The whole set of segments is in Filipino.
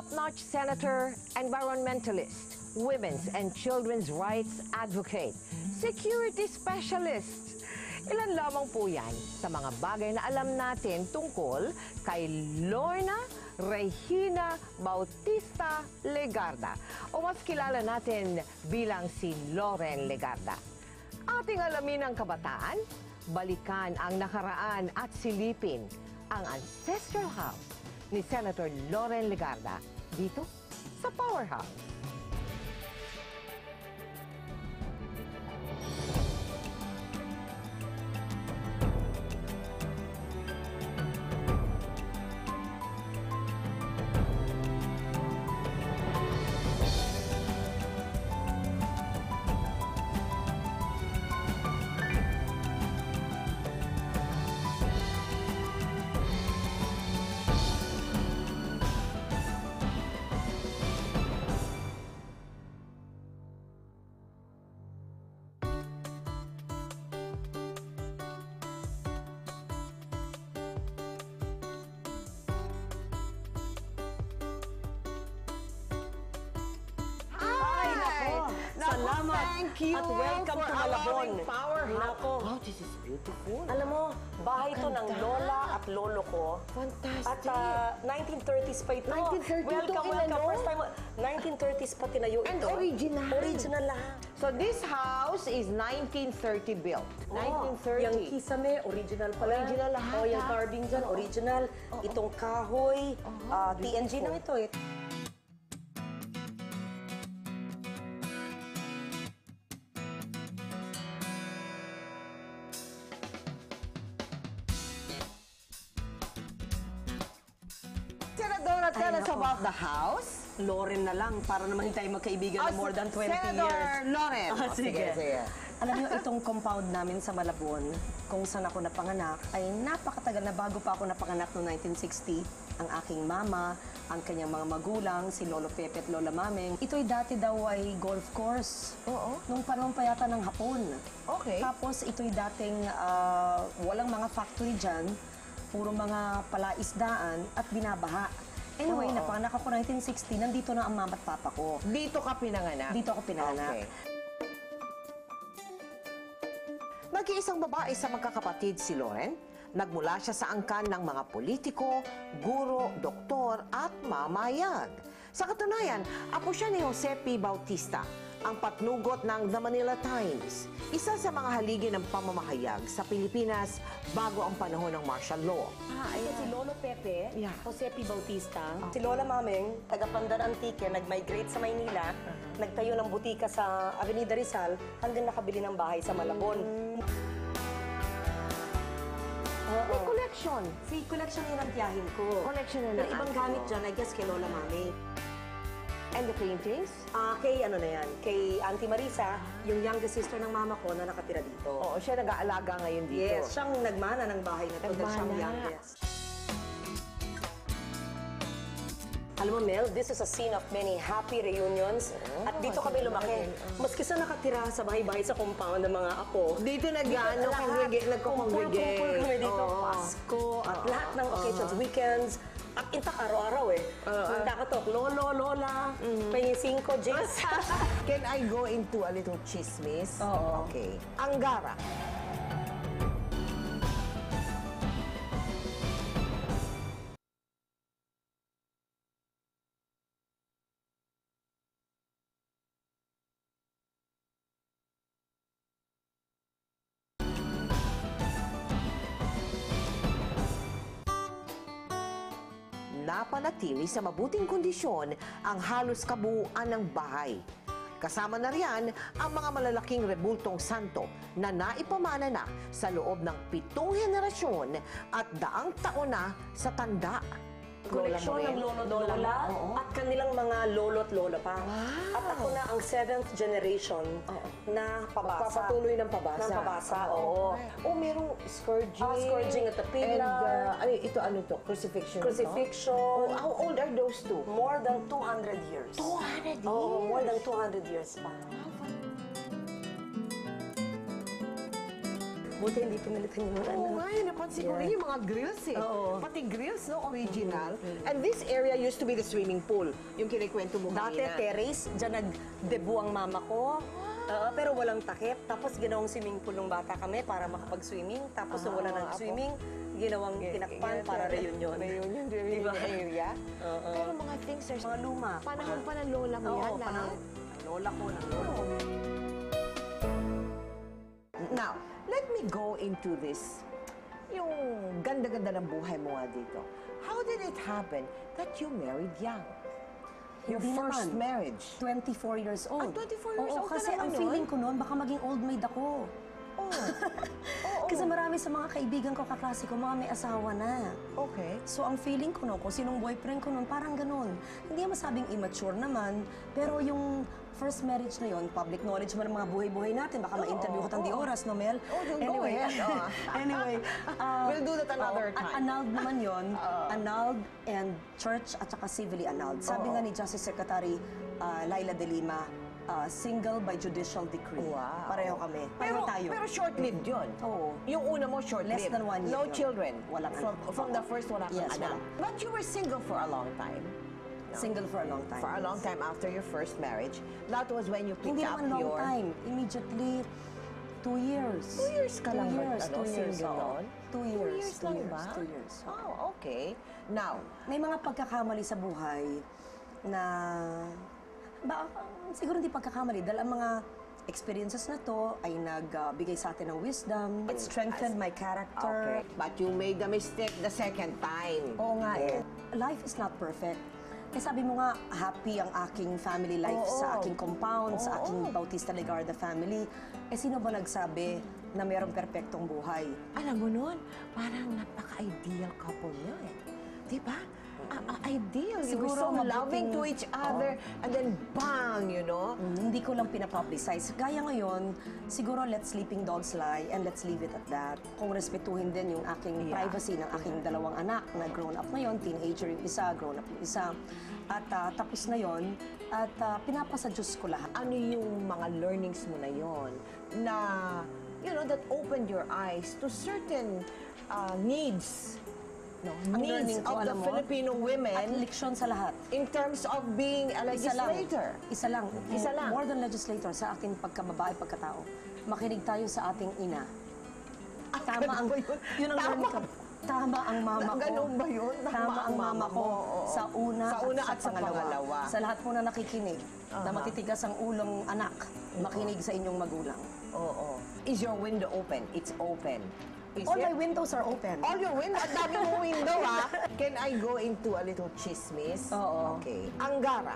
top-notch senator, environmentalist, women's and children's rights advocate, security specialist. Ilan lamang po yan sa mga bagay na alam natin tungkol kay Lorna Regina Bautista Legarda, o mas kilala natin bilang si Loren Legarda. Ating alamin ang kabataan, balikan ang nakaraan at silipin ang ancestral house ni Senator Loren Legarda dito sa Powerhouse. Thank you. At welcome to Malabon. Nako. Wow, this is beautiful. Alam mo, bahay ito ng lola at lolo ko. Fantastic. At 1930s pa ito. 1932, welcome. First time, 1930s pa tinayo ito. And original. Original lang. So this house is 1930 built. 1930. Yung kisame, original pala. Original lahat. Oh, yung carving dyan, original. Itong kahoy, TNG na ito eh. About the house. Loren na lang, para naman hindi tayo magkaibigan na more than 20 years. Loren! Oh, sige. Alam niyo, itong compound namin sa Malabon, kung saan ako napanganak, ay napakatagal na bago pa ako napanganak noong 1960. Ang aking mama, ang kanyang mga magulang, si Lolo Pepe at Lola Mameng. Ito'y dati daw ay golf course. Oo. Nung panahon pa yata ng Hapon. Okay. Tapos ito'y dating walang mga factory dyan, puro mga palaisdaan at binabaha. Anyway, napanganak ako 1960, nandito na ang mama at papa ko. Dito ka pinanganak? Dito ako pinanganak. Okay. Nag-iisang babae sa magkakapatid si Loren. Nagmula siya sa angkan ng mga politiko, guro, doktor at mamayag. Sa katunayan, apo siya ni Jose P. Bautista, ang patnugot ng The Manila Times, isa sa mga haligi ng pamamahayag sa Pilipinas bago ang panahon ng martial law. Ito si Lolo Pepe, Jose P. Bautista. Si Lola Mameng, taga-Pandan Antique, nag-migrate sa Maynila, nagtayo ng butika sa Avenida Rizal, hanggang nakabili ng bahay sa Malabon. May collection. Si collection yun ang tiyahin ko. Collection yun ang tiyahin ko. Ibang gamit dyan, I guess, kay Lola Mameng. And the paintings? Kay ano na yan, kay Auntie Marisa, yung younger sister ng mama ko na nakatira dito. Oo, siya nag-aalaga ngayon dito. Yes, siyang nagmana ng bahay na ito. Nagmana. Siyang youngest. Alam mo, Mel, this is a scene of many happy reunions. At dito kami lumaki. Maski sa nakatira sa bahay-bahay sa compound ng mga apo. Dito nagko-congregate. Kami dito, Pasko, at lahat ng occasions, weekends. At intak araw-araw eh. Nagkakatok, lolo, lola, pengisingko, jinx. Can I go into a little chismis? Oo. Okay. Anggara. Napanatili sa mabuting kondisyon ang halos kabuuan ng bahay. Kasama na riyan ang mga malalaking rebultong santo na naipamana na sa loob ng 7 henerasyon at daang taon na sa tanda. Koleksyon ng lolo-lola at kanilang mga lolo at lola pa. Wow. At ako na ang 7th generation na pabasa. Magpapatuloy ng pabasa. Ng pabasa, oo. Merong scourging. Scourging at the pillar. And ito ano to? Crucifixion. Crucifixion. No? How old are those two? More than 200 years. 200 years? Oo, more than 200 years pa. Buti hindi pumilitan yung mga anak. Oo nga, napansin ko rin yung mga grills eh. Oo. Pati grills, no? Original. Mm-hmm. And this area used to be the swimming pool. Yung kinikwento mo kanina. Dati terrace, dyan nag-debu ang mama ko. Pero walang takip. Tapos ginawang swimming pool ng bata kami para makapag-swimming. Tapos nung wala ng swimming, ginawang tinakpan para reunion. Reunion, diba? Area. Pero mga things, sir, mga luma. Panahon pa ng lola mo yan lahat. Lola ko ng lola ko. Now, let me go into this. Yung ganda-ganda ng buhay mo dito. How did it happen that you married young? Your first marriage? 24 years old. 24 years old ka naman nun? Oo, kasi ang feeling ko nun, baka maging old maid ako. Kasi marami sa mga kaibigan ko, kaklase ko, mga may asawa na. Okay. So ang feeling ko nun, kung sinong boyfriend ko nun, parang ganun. Hindi masabing immature naman, pero yung first marriage na yun, public knowledge mo ng mga buhay-buhay natin. Baka ma-interview ko tang di oras, no, Mel? Anyway, we'll do that another time. Annulled naman yun. Annulled and church at saka civilly annulled. Sabi nga ni Justice Secretary Laila Delima, single by judicial decree. Wow. Pareho kami. Pareho tayo. Pero short-lived yun. Oo. Yung una mo short-lived. Less than 1 year. No children. Walang anak. From the first, walang anak. But you were single for a long time. Single for a long time. For a long time after your first marriage. That was when you picked up your... Hindi naman long time. Immediately, 2 years. 2 years ka lang. 2 years. 2 years. 2 years lang ba? 2 years. Oh, okay. Now, may mga pagkakamali sa buhay na... Siguro hindi pagkakamali dahil ang mga experiences na to ay nagbigay sa atin ng wisdom. It strengthened my character. But you made the mistake the second time. Oo nga. Life is not perfect. Eh, sabi mo nga, happy ang aking family life sa aking compound, sa aking Bautista Legarda family. Eh, sino ba nagsabi na mayroong perfectong buhay? Alam mo nun, parang napaka-ideal couple niya eh. Diba? Ideal. You were so loving to each other and then bang, you know? Hindi ko lang pinapublicize. Kaya ngayon, siguro let's sleeping dogs lie and let's leave it at that. Kung respetuhin din yung aking privacy ng aking dalawang anak na grown up ngayon, teenager yung isa, grown up yung isa. At tapos na yon at pinapasa Diyos ko lahat. Ano yung mga learnings mo na yon na, you know, that opened your eyes to certain needs? Needs of the Filipino women at leksyon sa lahat. In terms of being a legislator. Isa lang. Isa lang. More than legislator sa ating pagkababae, pagkatao. Makinig tayo sa ating ina. Tama ang... Yun ang learning ka. Tama ang mama ko. Ganun ba yun? Tama ang mama ko. Sa una at sa pangalawa. Sa lahat po na nakikinig na matitigas ang ulong anak, makinig sa inyong magulang. Oo. Is your window open? It's open. All my windows are open. All your windows? Ang dami mong window, ha? Can I go into a little chismis? Oo. Okay. Anggara.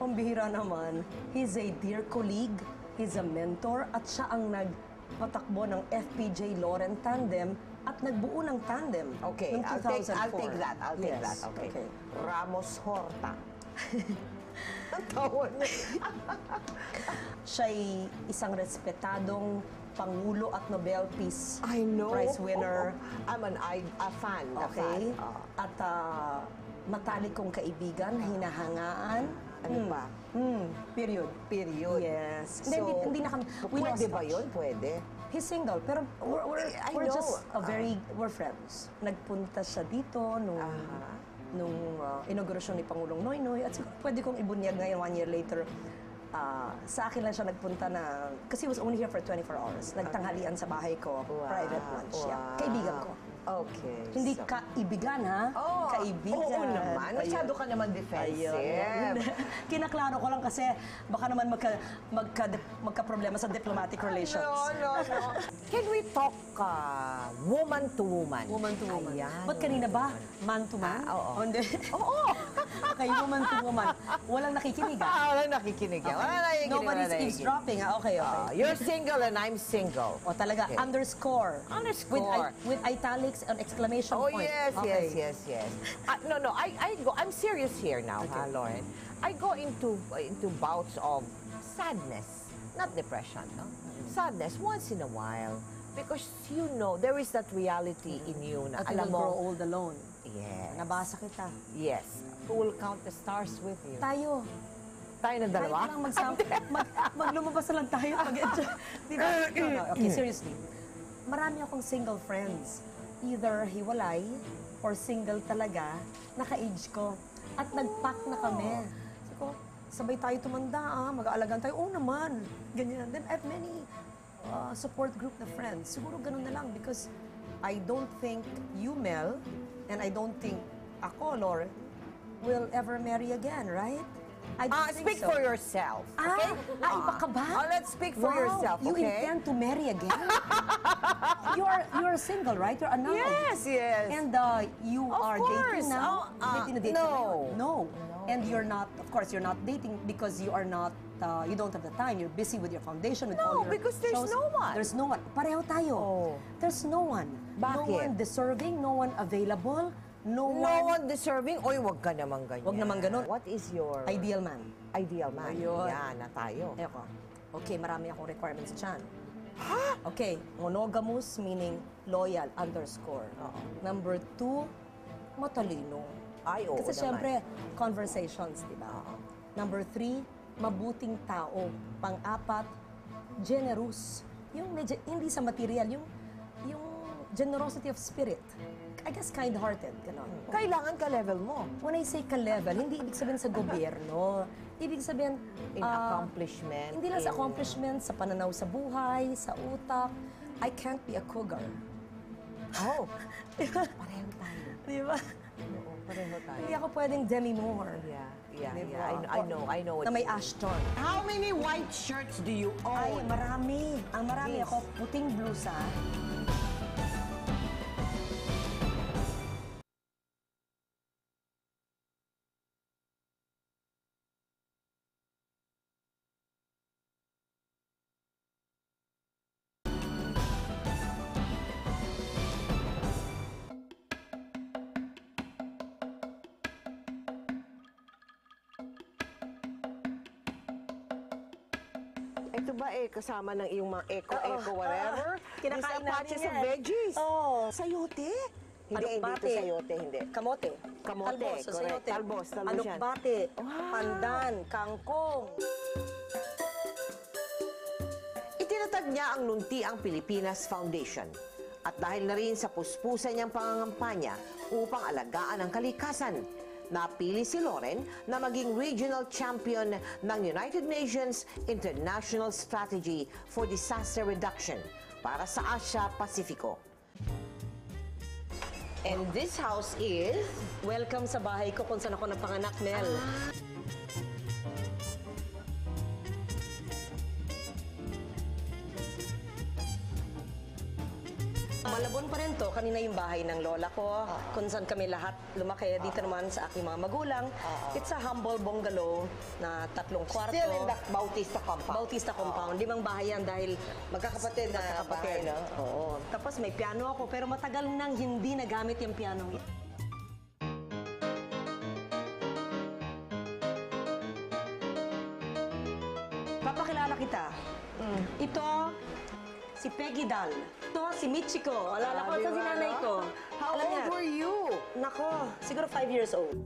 Pambihira naman. He's a dear colleague. He's a mentor. At siya ang nagpatakbo ng FPJ-Loren tandem at nagbuo ng tandem. Okay. I'll take that. I'll take that. Okay. Ramos Horta. Ang tawag niya. Siya'y isang respetadong Pangulo at Nobel Peace Prize winner. I'm a fan. Okay? At matalik kong kaibigan, hinahangaan. Ano ba? Period. Period. Yes. Hindi na kami. Pwede ba yun? Pwede. He's single, pero we're just a very, we're friends. Nagpunta siya dito nung inaugurasyon ni Pangulong Noynoy. At pwede kong ibunyag ngayon 1 year later. Sa akin lang siya nagpunta na, kasi he was only here for 24 hours. Nagtanghalian sa bahay ko, private lunch. Kaibigan ko. Okay. Hindi kaibigan, ha? Kaibigan. Oo naman. Masyado ka naman defensive. Kinaklaro ko lang kasi baka naman magka-problema sa diplomatic relations. No. Can we talk woman to woman? Woman to woman. Ba't kanina ba? Man to man? Oo. Kay woman to woman. Walang nakikinig, ha? Walang nakikinig, ha? Nobody's eavesdropping, ha? Okay. You're single and I'm single. O talaga, underscore. Underscore. With italics. An exclamation point. Yes. No. I'm serious here now, Lauren. I go into bouts of sadness, not depression. No? Sadness once in a while because you know there is that reality in you. Na, that alam mo, grow old alone. Yes. Nabasa kita. Yes. Who will count the stars with you? Tayo. Tayo ng dalawa. Tayo lang maglumabas na lang tayo. Pag-enjoy. Okay, seriously. marami akong single friends. Either hiwalay or single talaga, naka-age ko. At nag-pack na kami. Sabi ko, sabay tayo tumanda, mag-aalagaan tayo. Oo naman, ganyan. Then I have many support group na friends. Siguro ganun na lang because I don't think you, Mel, and I don't think ako, Lore, will ever marry again, right? I don't think speak so. For yourself, okay? Iba ka ba? Let's speak for yourself, okay? You intend to marry again? You're single, right? You're annulled. Yes, yes. And you are dating now? No. And you're not, of course, you're not dating because you are not, you don't have the time. You're busy with your foundation, with all your because there's shows. No one. There's no one. Pareho tayo. There's no one. Bakit? No one deserving, no one available. No one deserving? Oy, wag ka naman ganyan. Wag naman ganun. What is your... Ideal man. Ideal man. Ayun. Yan na tayo. Eko. Okay, marami akong requirements dyan. Ha? Okay. Monogamous meaning loyal underscore. Number 2, matalino. Ay, oo naman. Kasi syempre, conversations, diba? Number 3, mabuting tao. Pang-apat, generous. Yung medyo, hindi sa material, yung generosity of spirit. I guess kind-hearted, gano'n. Kailangan ka-level mo. When I say ka-level, hindi ibig sabihin sa gobyerno. Ibig sabihin... in accomplishment. Hindi lang sa accomplishment, sa pananaw sa buhay, sa utak. I can't be a cougar. Oh! Diba? Pareho tayo. Diba? Oo, pareho tayo. Hindi ako pwedeng Demi Moore. Yeah. I know. Na may Ashton. How many white shirts do you own? Ay, marami. Ang marami ako, puting blusa. Ito ba kasama ng iyong mga eco-eco, whatever? Kinakain natin yan. Sa veggies. Sayote? Hindi, hindi ito sayote, hindi. Kamote. Kamote, correct. Talbos, talbos yan. Alokbate, pandan, kangkong. Itinatag niya ang Lunti ang Pilipinas Foundation. At dahil na rin sa puspusan niyang pangangampanya upang alagaan ang kalikasan, napili si Loren na maging regional champion ng United Nations International Strategy for Disaster Reduction para sa Asia-Pacifico. And this house is... Welcome sa bahay ko kung saan ako napanganak, Mel. Malabon pa rin to. Kanina yung bahay ng lola ko, kung saan kami lahat lumaki. Dito naman sa aking mga magulang. It's a humble bungalow na 3 kwarto. Still in the Bautista compound. Bautista compound. Limang bahay yan dahil magkakapatid na bahay, no? Oo. Tapos may piano ako, pero matagal nang hindi nagamit yung piano. Papakilala kita. Ito, si Peggy Dal. Ito, si Michiko. Alala ko sa sinanay ko. How old were you? Nako, siguro 5 years old.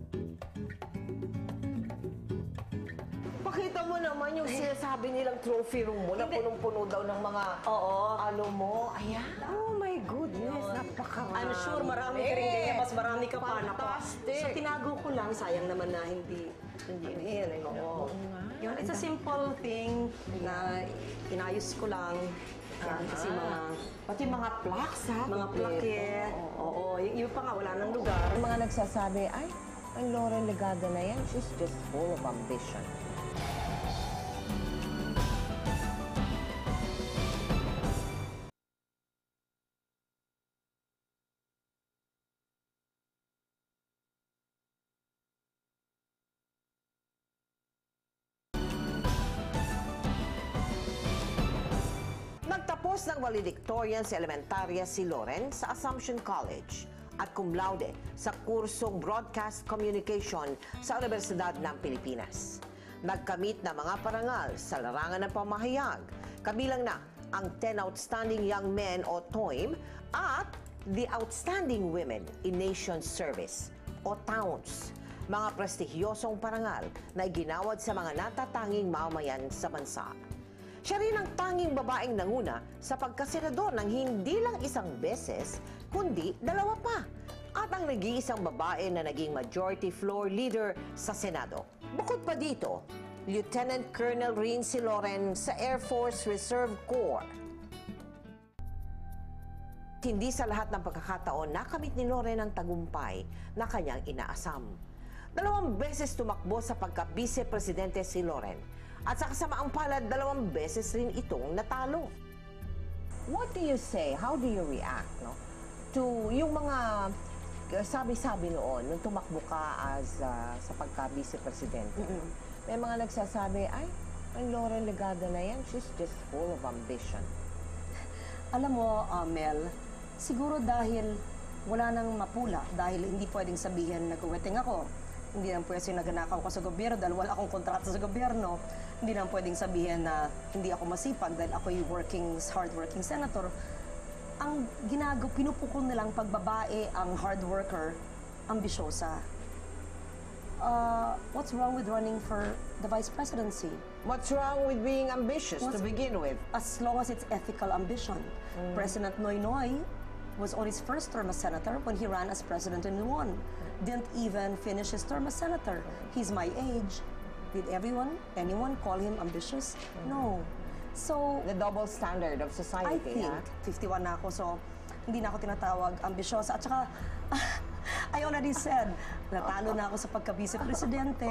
Pakita mo naman yung sinasabi nilang trophy room mo na punong-puno daw ng mga ano mo. Ayan. Oh my goodness, napakarami. I'm sure marami ka rin ganyan, mas marami ka pa. Fantastic. So tinago ko lang, sayang naman na hindi. Yun, it's a simple thing na inayos ko lang. Kasi mga plaques, ha? Mga plaque. Oo, yung pa nga, wala nang lugar. Ang mga nagsasabi, ay, ang Lorna Regina na yan, she's just full of ambition. Nagtapos ng valedictorian sa elementarya si Loren sa Assumption College at cum laude sa kursong Broadcast Communication sa Universidad ng Pilipinas. Nagkamit na mga parangal sa larangan ng pamahayag, kabilang na ang 10 Outstanding Young Men o TOIM at the Outstanding Women in Nations Service o TOWNS, mga prestigyosong parangal na iginawad sa mga natatanging mamayan sa bansa. Siya rin ang tanging babaeng nanguna sa pagkasenador ng hindi lang isang beses, kundi dalawa pa, at ang nag-iisang babae na naging majority floor leader sa Senado. Bukod pa dito, Lieutenant Colonel rin si Loren sa Air Force Reserve Corps. Hindi sa lahat ng pagkakataon nakamit ni Loren ang tagumpay na kanyang inaasam. Dalawang beses tumakbo sa pagka-vice-presidente si Loren at sa kasamaang palad, dalawang beses rin itong natalo. What do you say? How do you react, no? To yung mga sabi-sabi noon, nung tumakbo ka as, sa pagka-vice-presidente, may mga nagsasabi, ay, ang Loren Legarda na yan, she's just full of ambition. Alam mo, Mel, siguro dahil wala nang mapula, dahil hindi pwedeng sabihin nag-uweting ako, hindi nang pwedeng naganakaw ko sa gobyerno dahil wala akong kontrata sa gobyerno, hindi nang pwedeng sabihin na hindi ako masipag dahil ako'y hard-working senator. Ang pinupukol nilang pagbabae ang hard worker, ambisyosa. What's wrong with running for the vice presidency? What's wrong with being ambitious to begin with? As long as it's ethical ambition. President Noynoy was on his first term as senator when he ran as president and won. Didn't even finish his term as senator. He's my age. Did anyone call him ambitious? No. So the double standard of society. I think 51 na ako, so hindi na ako tinatawag ambisyosa. At saka, I already said, natalo na ako sa pagka-vice-presidente.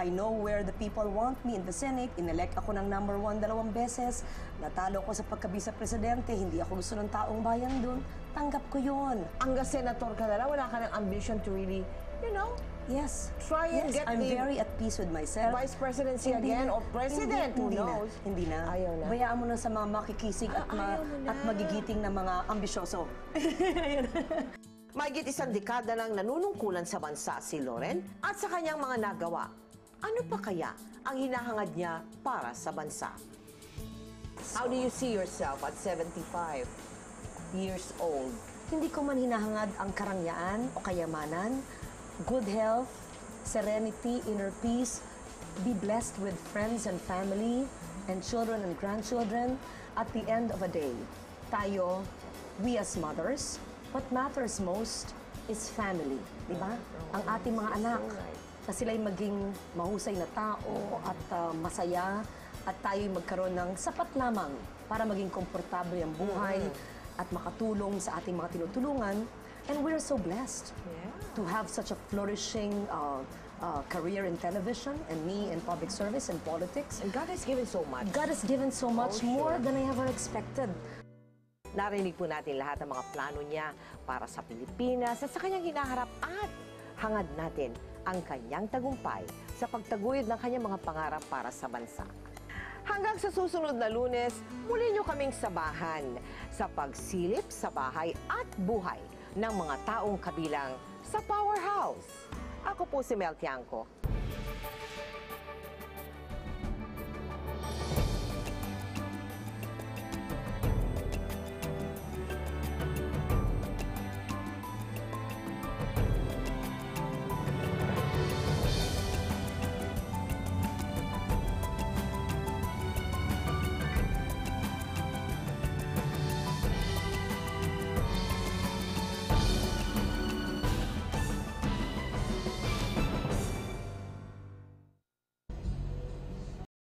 I know where the people want me in the Senate. Inelect ako ng #1 dalawang beses. Natalo ko sa pagka-vice-presidente. Hindi ako gusto ng taong bayan dun. Tanggap ko yun. Hanggang senator ka na lang, wala ka ng ambition to really, you know, yes, try and get I'm very at peace with myself. Vice presidency again, or president, who knows? Hindi na. Ayaw na. Bayaan mo na sa mga makikisig at magigiting na mga ambisyoso. Mahigit isang dekada nang nanunungkulan sa bansa si Loren at sa kanyang mga nagawa. Ano pa kaya ang hinahangad niya para sa bansa? How do you see yourself at 75 years old? Hindi ko man hinahangad ang karangyaan o kayamanan, good health, serenity, inner peace, be blessed with friends and family and children and grandchildren. At the end of a day, tayo, we as mothers, what matters most is family, di ba? Ang ating mga anak, na sila'y maging mahusay na tao at masaya at tayo'y magkaroon ng sapat lamang para maging komportable ang buhay at makatulong sa ating mga tinutulungan. And we're so blessed to have such a flourishing career in television and me in public service and politics. And God has given so much. God has given so much more than I ever expected. Narinig po natin lahat ng mga plano niya para sa Pilipinas at sa kanyang hinaharap at hangad natin ang kanyang tagumpay sa pagtaguyod ng kanyang mga pangarap para sa bansa. Hanggang sa susunod na Lunes, muli niyo kaming sabahan sa pagsilip sa bahay at buhay ng mga taong kabilang sa Powerhouse. Ako po si Mel Tiangco.